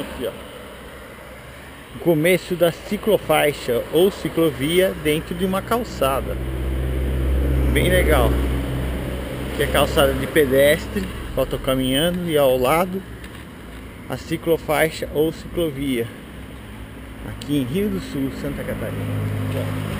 aqui, ó. O começo da ciclofaixa ou ciclovia dentro de uma calçada. Bem legal. Aqui é calçada de pedestre, só tô caminhando, e ao lado a ciclofaixa ou ciclovia. Aqui em Rio do Sul, Santa Catarina.